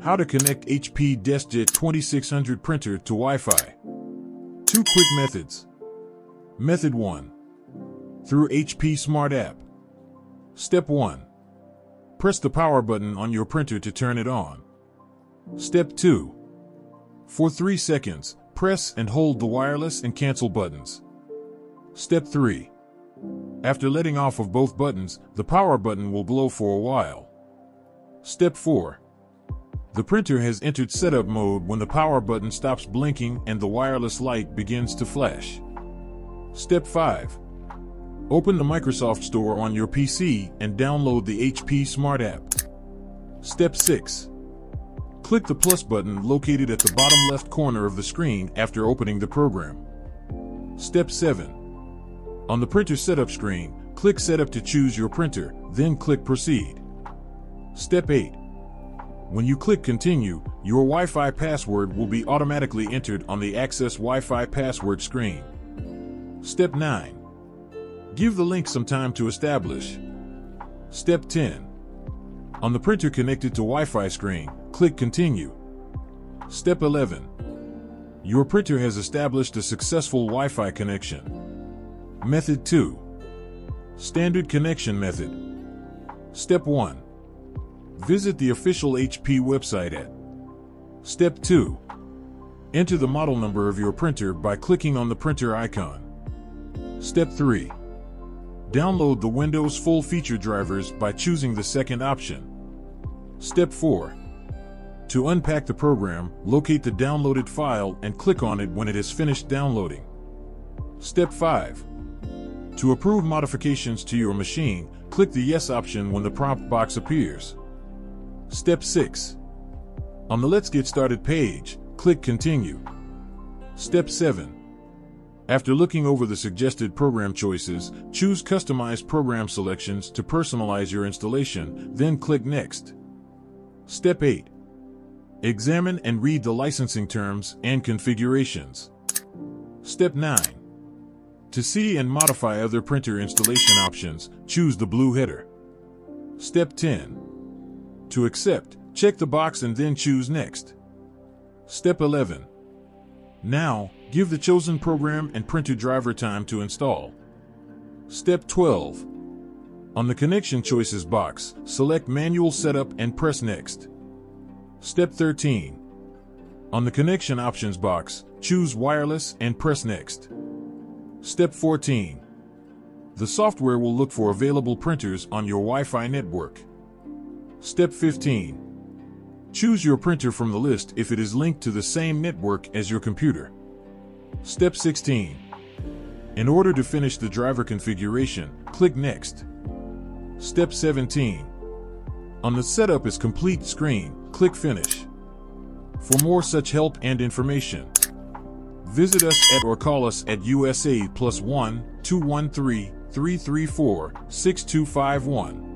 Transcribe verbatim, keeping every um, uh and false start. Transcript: How to connect H P DeskJet twenty-six hundred printer to Wi-Fi. Two quick methods. Method one. Through H P Smart app. Step one. Press the power button on your printer to turn it on. Step two. For three seconds, press and hold the wireless and cancel buttons. Step three. After letting off of both buttons, the power button will glow for a while. Step four. The printer has entered setup mode when the power button stops blinking and the wireless light begins to flash. Step five. Open the Microsoft Store on your P C and download the H P Smart app. Step six. Click the plus button located at the bottom left corner of the screen after opening the program. Step seven. On the printer setup screen, click Setup to choose your printer, then click Proceed. Step eight. When you click Continue, your Wi-Fi password will be automatically entered on the Access Wi-Fi password screen. Step nine. Give the link some time to establish. Step ten. On the printer connected to Wi-Fi screen, click Continue. Step eleven. Your printer has established a successful Wi-Fi connection. Method two. Standard connection method. Step one. Visit the official H P website at. Step two. Enter the model number of your printer by clicking on the printer icon. Step three. Download the Windows full feature drivers by choosing the second option. Step four. To unpack the program, locate the downloaded file and click on it when it is finished downloading. Step five. To approve modifications to your machine, click the Yes option when the prompt box appears. Step six. On the Let's Get Started page, click Continue. Step seven. After looking over the suggested program choices, choose Customize Program Selections to personalize your installation, then click Next. Step eight. Examine and read the licensing terms and configurations. Step nine. To see and modify other printer installation options, choose the blue header. Step ten. To accept, check the box and then choose Next. Step eleven. Now, give the chosen program and printer driver time to install. Step twelve. On the Connection Choices box, select Manual Setup and press Next. Step thirteen. On the Connection Options box, choose Wireless and press Next. Step fourteen. The software will look for available printers on your Wi-Fi network. Step fifteen. Choose your printer from the list if it is linked to the same network as your computer. Step sixteen. In order to finish the driver configuration, click Next. Step seventeen. On the Setup is Complete screen, click Finish. For more such help and information, visit us at or call us at U S A plus one two one three, three three four, six two five one.